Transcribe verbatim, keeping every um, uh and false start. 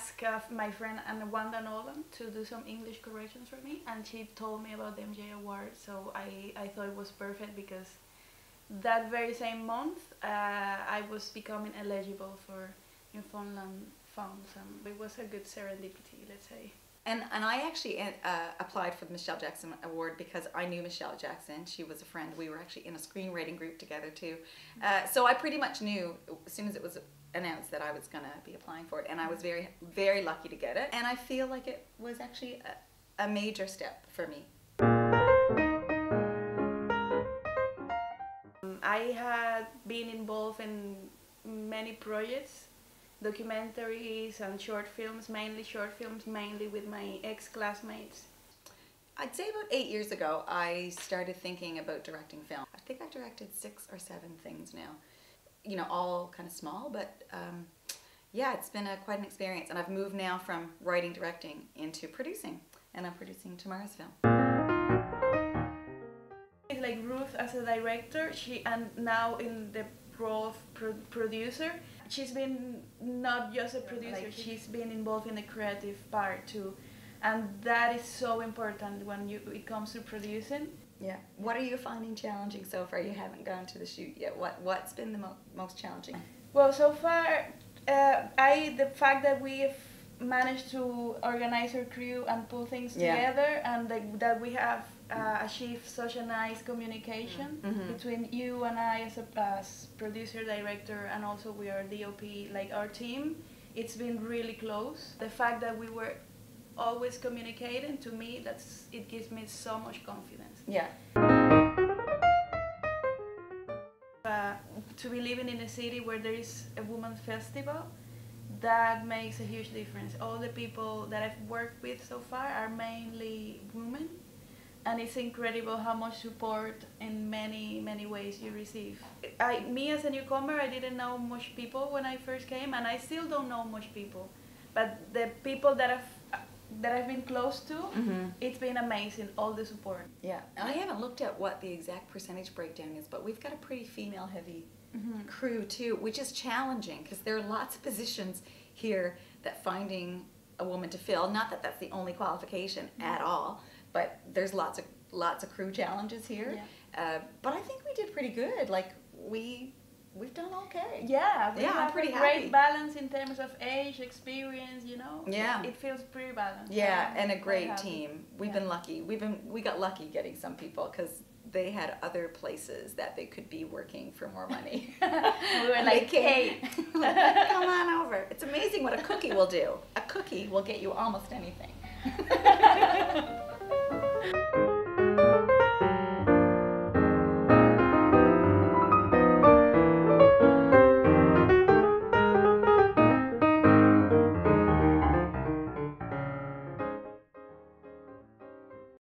asked uh, my friend Anna Wanda Nolan to do some English corrections for me, and she told me about the M J Award, so I, I thought it was perfect because that very same month uh, I was becoming eligible for Newfoundland funds, and it was a good serendipity, let's say. And, and I actually uh, applied for the Michelle Jackson Award because I knew Michelle Jackson. She was a friend. We were actually in a screenwriting group together too. Uh, so I pretty much knew as soon as it was announced that I was going to be applying for it. And I was very, very lucky to get it. And I feel like it was actually a, a major step for me. I had been involved in many projects. Documentaries and short films, mainly short films, mainly with my ex-classmates. I'd say about eight years ago I started thinking about directing film. I think I directed six or seven things now. You know, all kind of small, but um, yeah, it's been a, quite an experience, and I've moved now from writing, directing into producing, and I'm producing tomorrow's film. It's like Ruth as a director, she and now in the role of pro producer, she's been not just a producer, like, she's been involved in the creative part too, and that is so important when you it comes to producing. Yeah. What are you finding challenging so far? You haven't gone to the shoot yet. What what's been the mo most challenging? Well, so far, uh, I the fact that we've managed to organize our crew and pull things yeah. together, and that, that we have uh, achieved such a nice communication mm-hmm. between you and I as a as producer, director, and also we are D O P, like our team, it's been really close. The fact that we were always communicating, to me, that's it gives me so much confidence. Yeah. Uh, to be living in a city where there is a women's festival, that makes a huge difference. All the people that I've worked with so far are mainly women, and it's incredible how much support in many, many ways you receive. I, me as a newcomer, I didn't know much people when I first came, and I still don't know much people. But the people that I've, that I've been close to, mm-hmm. it's been amazing, all the support. Yeah, I haven't looked at what the exact percentage breakdown is, but we've got a pretty female-heavy Mm-hmm. crew too, which is challenging because there are lots of positions here that finding a woman to fill, not that that's the only qualification mm-hmm. at all, but there's lots of lots of crew challenges here. Yeah. Uh, but I think we did pretty good, like we we've done okay. Yeah, we yeah, have I'm pretty a happy. Great balance in terms of age, experience, you know. Yeah. It, it feels pretty balanced. Yeah, and a great team. We've yeah. been lucky. We've been we got lucky getting some people because they had other places that they could be working for more money. We were like, hey, come on over. It's amazing what a cookie will do. A cookie will get you almost anything.